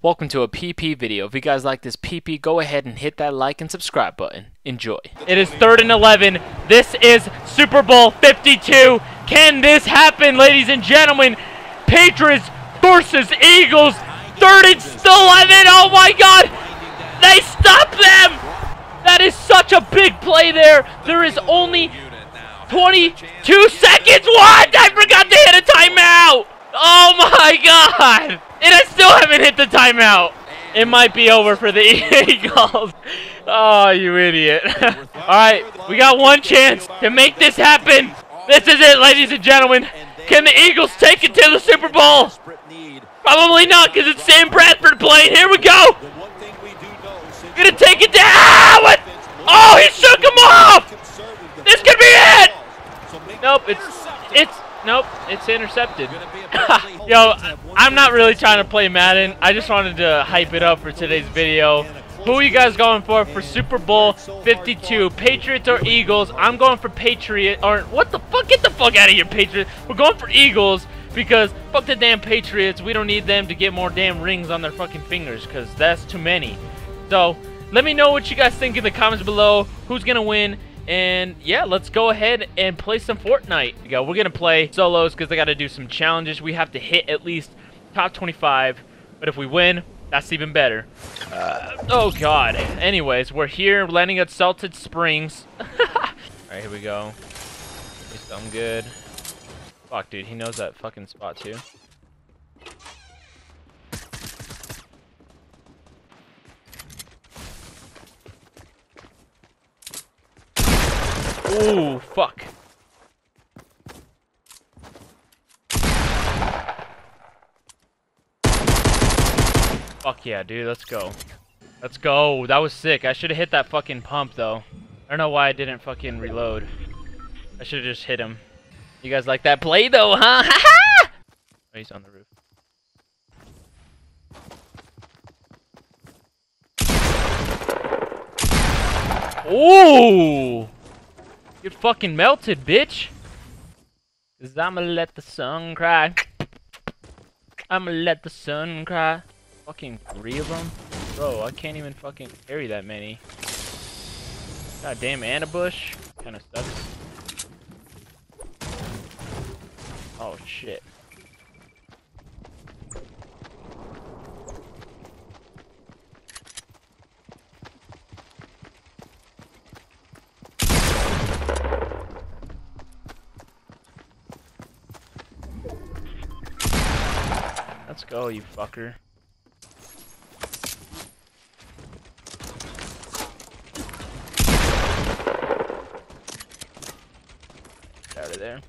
Welcome to a PP video. If you guys like this PP, go ahead and hit that like and subscribe button. Enjoy. It is 3rd and 11. This is Super Bowl 52. Can this happen, ladies and gentlemen? Patriots versus Eagles. 3rd and 11. Oh my God! They stopped them. That is such a big play there. There is only 22 seconds. What? I forgot to hit a timeout. Oh my God! And I still haven't hit the timeout. It might be over for the Eagles. Oh, you idiot. Alright, we got one chance to make this happen. This is it, ladies and gentlemen. Can the Eagles take it to the Super Bowl? Probably not, because it's Sam Bradford playing. Here we go. We're going to take it down. What? Oh, he shook him off. This could be it. Nope, Nope, it's intercepted. Yo, I'm not really trying to play Madden. I just wanted to hype it up for today's video. Who are you guys going for Super Bowl 52? Patriots or Eagles? I'm going for Patriots. Or what the fuck? Get the fuck out of here, Patriots. We're going for Eagles because fuck the damn Patriots. We don't need them to get more damn rings on their fucking fingers because that's too many. So let me know what you guys think in the comments below. Who's going to win? And yeah, let's go ahead and play some Fortnite. We're going to play solos because I got to do some challenges. We have to hit at least top 25. But if we win, that's even better. Oh, God. Anyways, we're here landing at Salted Springs. All right, here we go. I'm good. Fuck, dude. He knows that fucking spot, too. Ooh, fuck. Fuck yeah, dude. Let's go. Let's go. That was sick. I should have hit that fucking pump, though. I don't know why I didn't fucking reload. I should have just hit him. You guys like that play, though, huh? Ha-ha! Oh, he's on the roof. Ooh! Get fucking melted, bitch. 'Cause I'ma let the sun cry. I'ma let the sun cry. Fucking 3 of them? Bro, I can't even fucking carry that many. God damn, and a bush. Kinda sucks. Oh shit. Let's go, you fucker. Get out of there.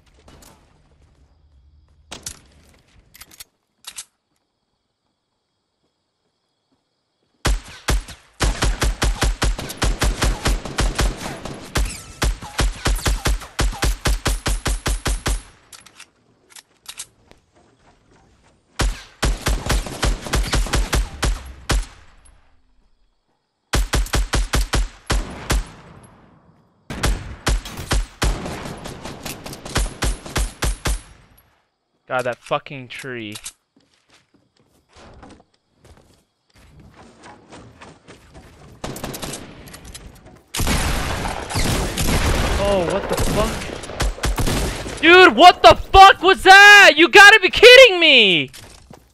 God, that fucking tree. Oh, what the fuck? Dude, what the fuck was that? You gotta be kidding me!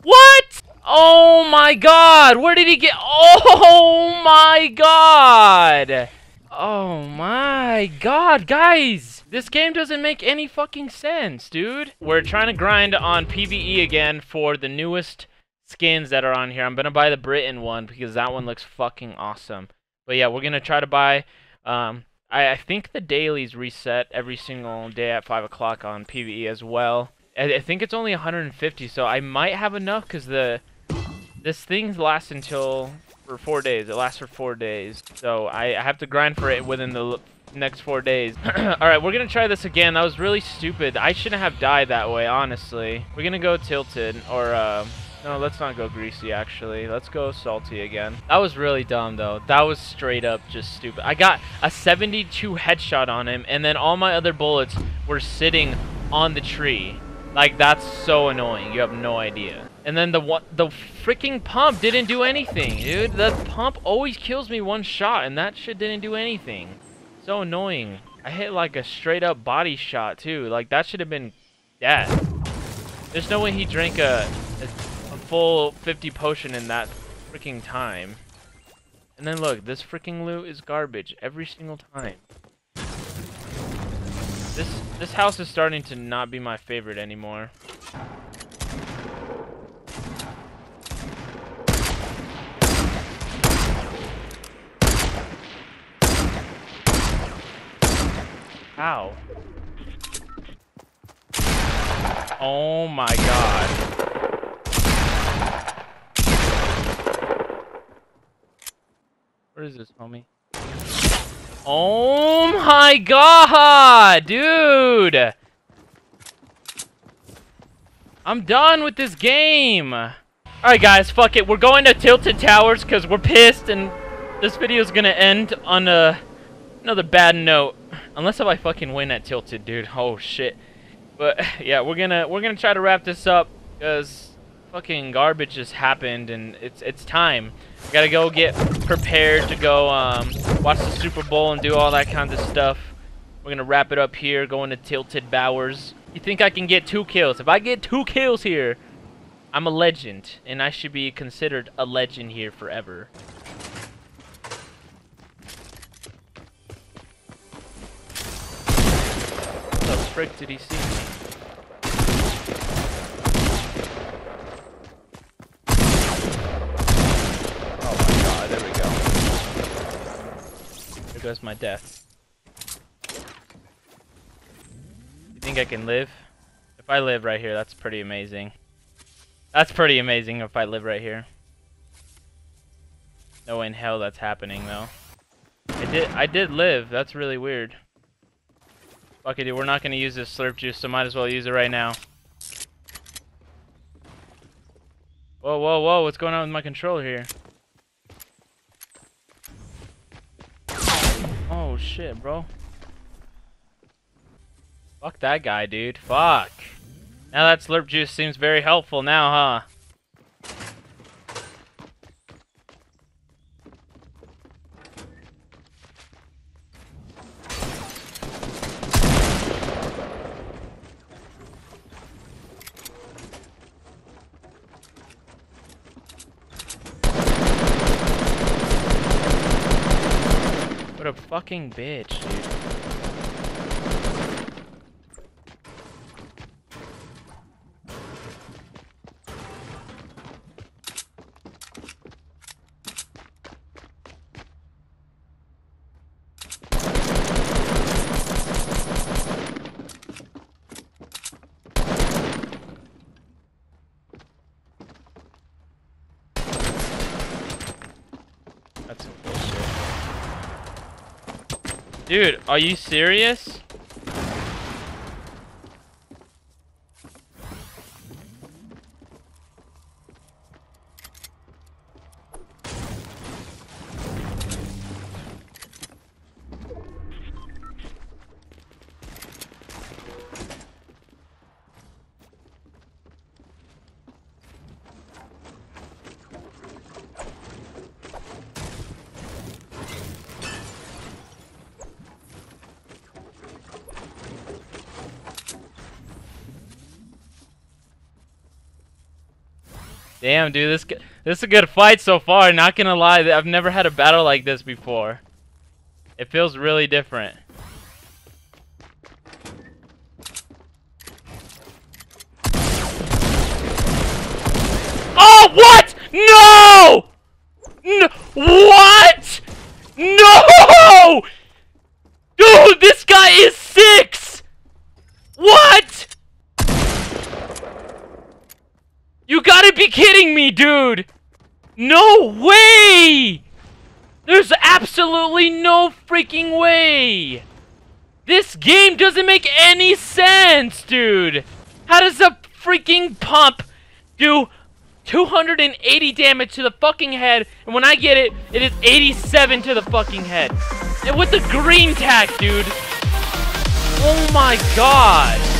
What? Oh my God, where did he get? Oh my God! Oh my God, guys! This game doesn't make any fucking sense, dude. We're trying to grind on PvE again for the newest skins that are on here. I'm going to buy the Britain one because that one looks fucking awesome. But yeah, we're going to try to buy... I think the dailies reset every single day at 5 o'clock on PvE as well. I think it's only 150, so I might have enough because this thing lasts until... for 4 days. It lasts for 4 days. So I have to grind for it within the... next 4 days. Alright, we're gonna try this again. That was really stupid. I shouldn't have died that way, honestly. We're gonna go tilted, or no, let's not go greasy, actually. Let's go salty again. That was really dumb, though. That was straight up just stupid. I got a 72 headshot on him, and then all my other bullets were sitting on the tree. Like, that's so annoying. You have no idea. And then the freaking pump didn't do anything, dude. The pump always kills me one shot, and that shit didn't do anything. So annoying. I hit like a straight up body shot too. Like that should have been death. There's no way he drank a full 50 potion in that freaking time. And then look, this freaking loot is garbage every single time. This house is starting to not be my favorite anymore. Ow. Oh my god. Where is this, homie? Oh my god, dude! I'm done with this game! Alright guys, fuck it. We're going to Tilted Towers because we're pissed and this video is gonna end on another bad note. Unless if I fucking win at Tilted, dude. Oh shit. But yeah, we're gonna try to wrap this up because fucking garbage just happened and it's time. I gotta go get prepared to go watch the Super Bowl and do all that kind of stuff. We're gonna wrap it up here, going to Tilted Towers. You think I can get 2 kills? If I get 2 kills here, I'm a legend, and I should be considered a legend here forever. What the frick did he see me? Oh my god, there we go. There goes my death. You think I can live? If I live right here, that's pretty amazing. That's pretty amazing if I live right here. No way in hell that's happening though. I did live, that's really weird. Okay, dude, we're not going to use this slurp juice, so might as well use it right now. Whoa, whoa, whoa, what's going on with my controller here? Oh, shit, bro. Fuck that guy, dude. Fuck. Now that slurp juice seems very helpful now, huh? What a fucking bitch, dude. That's bullshit. Dude, are you serious? Damn, dude, this is a good fight so far. Not gonna lie, I've never had a battle like this before. It feels really different. Oh, what? No! No! What? No! Dude, this guy is 6! What? You gotta be kidding me, dude! No way! There's absolutely no freaking way! This game doesn't make any sense, dude! How does a freaking pump do 280 damage to the fucking head, and when I get it, it is 87 to the fucking head? And with the green tack, dude! Oh my god!